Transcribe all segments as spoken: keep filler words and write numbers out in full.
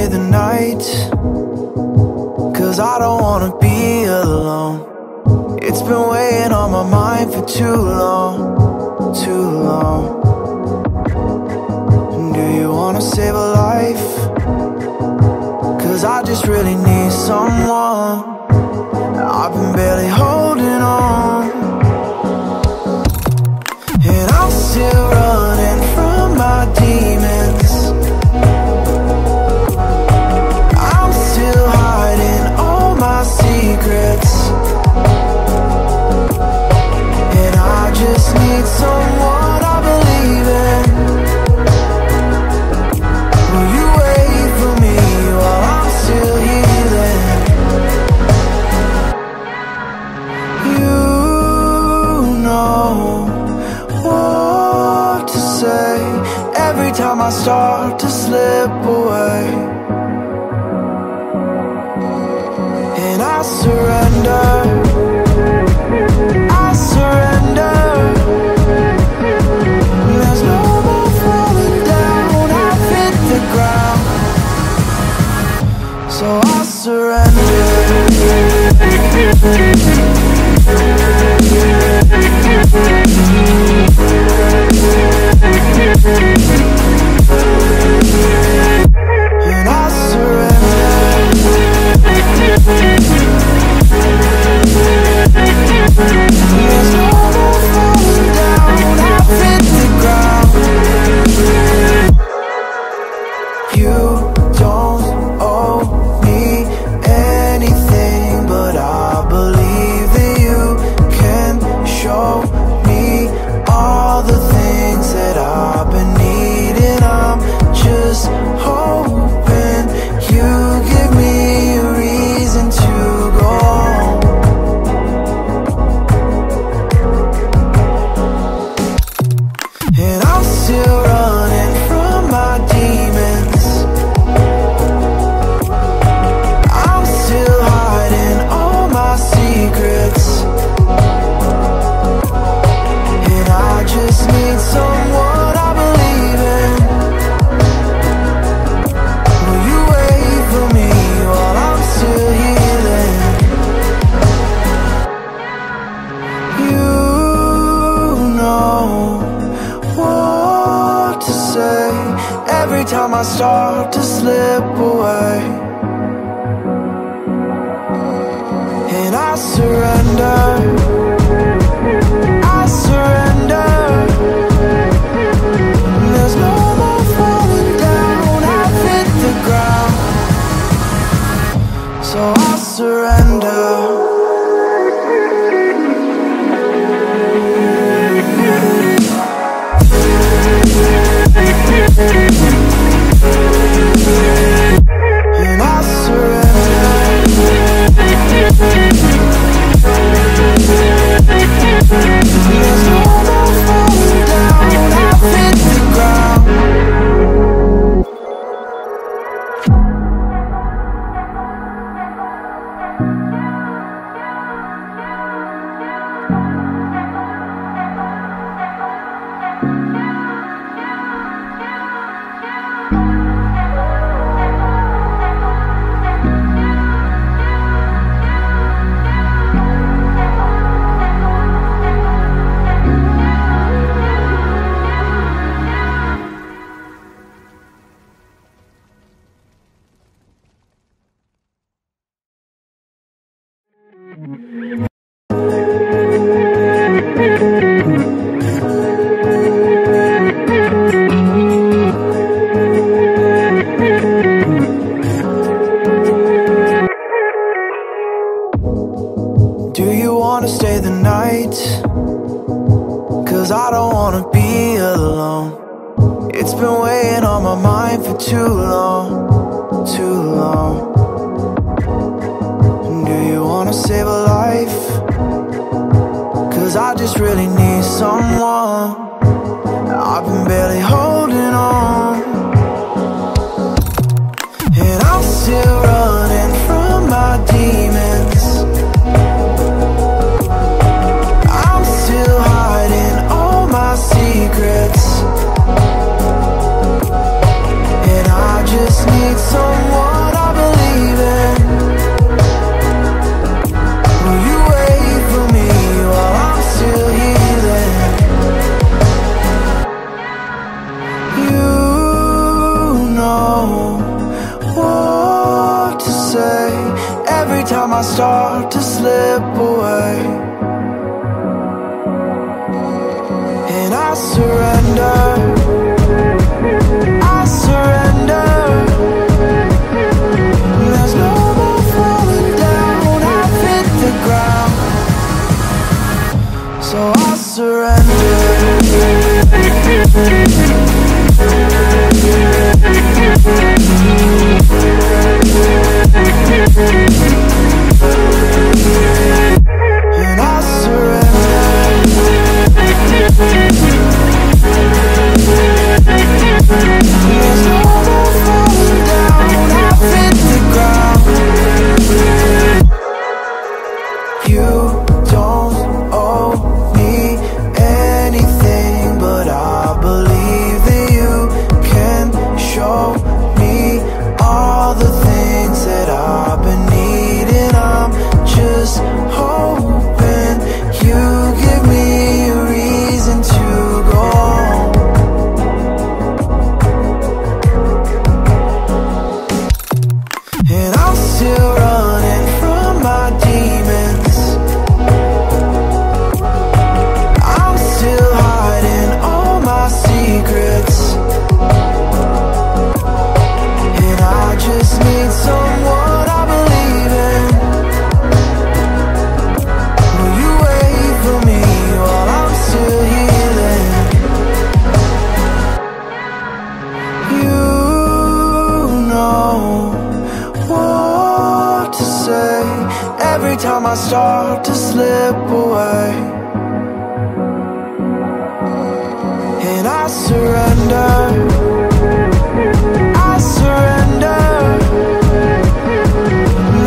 away the nights, cause I don't wanna be alone. It's been weighing on my mind for too long, too long. Do you wanna save a life? Cause I just really need someone. I've been barely holding on, and I'm still running from my demons. I'm still hiding all my secrets, and I just need someone I believe in. Will you wait for me while I'm still healing? What to say every time I start to slip away, and I surrender, I surrender. There's no more falling down, I've hit the ground, so I surrender. Need someone. I start to slip away, and I surrender, I surrender. There's no more falling down, I hit the ground, so I surrender. And I surrender. There's no more falling down, I've hit the ground. You don't owe me anything, but I believe that you can show me all the things that I've been needing. I'm just hoping you give me a reason to go home. And I'm still running from my demons, I'm still hiding all my secrets, and I just need someone to say. Every time I start to slip away, and I surrender, I surrender.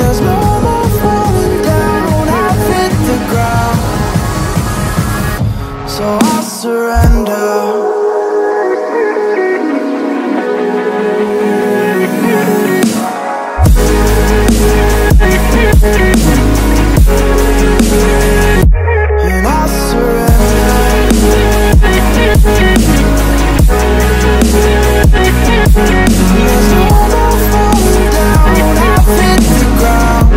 There's no more falling down, I've hit the ground, so I surrender. And I surrender. There's no more falling down, I've hit the ground.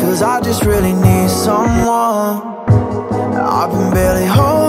Cause I just really need someone. I've been barely holding